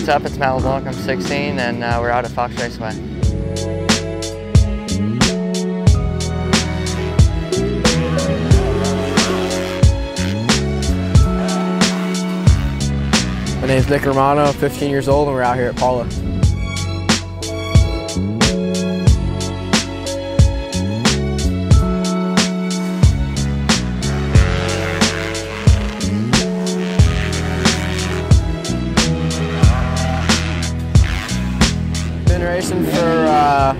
What's up, it's Matt LeBlanc, I'm 16, and we're out at Fox Raceway. My name's Nick Romano, I'm 15 years old, and we're out here at Paula. Racing for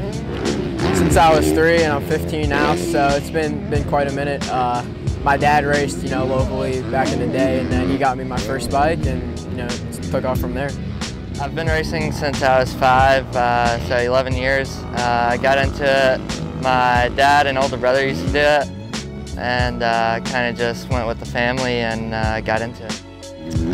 since I was 3, and I'm 15 now, so it's been quite a minute. My dad raced, you know, locally back in the day, and then he got me my first bike, and you know, took off from there. I've been racing since I was 5, so 11 years. I got into it. My dad and older brother used to do it, and kind of just went with the family and got into it.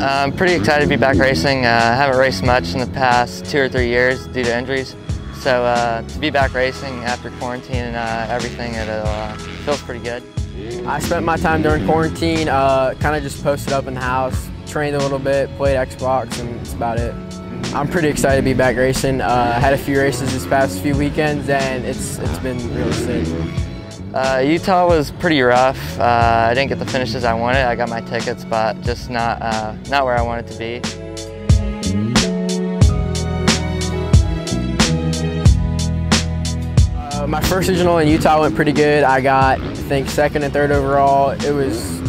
I'm pretty excited to be back racing. I haven't raced much in the past 2 or 3 years due to injuries. So to be back racing after quarantine and everything, it feels pretty good. I spent my time during quarantine, kind of just posted up in the house, trained a little bit, played Xbox, and that's about it. I'm pretty excited to be back racing. I had a few races this past few weekends, and it's been really sick. Utah was pretty rough. I didn't get the finishes I wanted. I got my tickets, but just not where I wanted to be. My first regional in Utah went pretty good. I got, I think, 2nd and 3rd overall. It was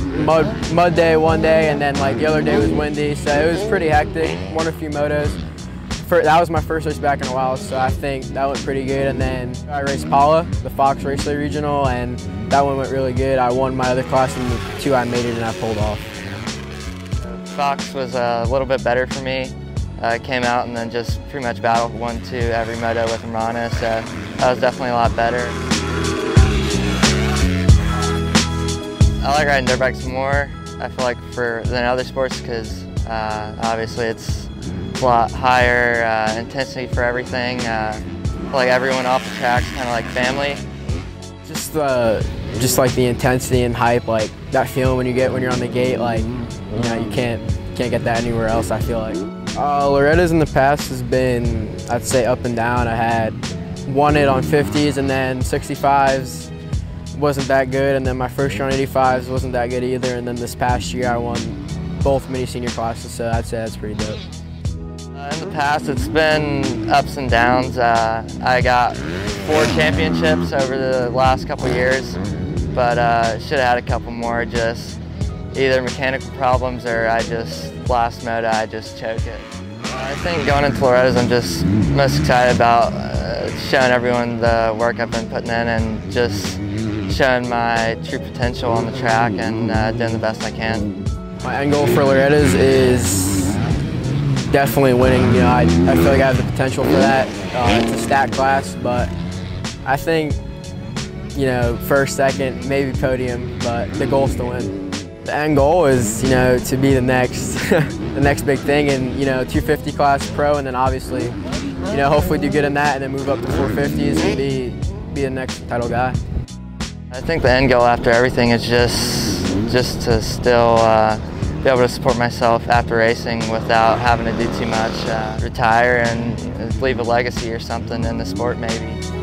mud day one day, and then like the other day was windy, so it was pretty hectic. Won a few motos. That was my first race back in a while, so I think that went pretty good. And then I raced Paula, the Fox Raceway Regional, and that one went really good. I won my other class, and the 2 I made it, and I pulled off. Fox was a little bit better for me. I came out and then just pretty much battled 1-2 every moto with Romano, so that was definitely a lot better. I like riding dirt bikes more, I feel like, than other sports, because obviously it's a lot higher intensity for everything. Like everyone off the track's kind of like family. Just like the intensity and hype, like that feeling when you get when you're on the gate, like you know you can't get that anywhere else. I feel like Loretta's in the past has been, I'd say, up and down. I had won it on 50s, and then 65s wasn't that good, and then my first year on 85s wasn't that good either, and then this past year I won both mini senior classes, so I'd say that's pretty dope. In the past, it's been ups and downs. I got 4 championships over the last couple years, but should have had a couple more. Just either mechanical problems or last moto, I just choke it. I think going into Loretta's, I'm just most excited about showing everyone the work I've been putting in and just showing my true potential on the track and doing the best I can. My end goal for Loretta's is definitely winning. You know, I feel like I have the potential for that. It's a stacked class, but I think, you know, 1st, 2nd, maybe podium, but the goal is to win. The end goal is, you know, to be the next big thing, and you know, 250 class pro, and then obviously, you know, hopefully do good in that and then move up to 450s and be the next title guy. I think the end goal after everything is just to still be able to support myself after racing without having to do too much, retire and leave a legacy or something in the sport maybe.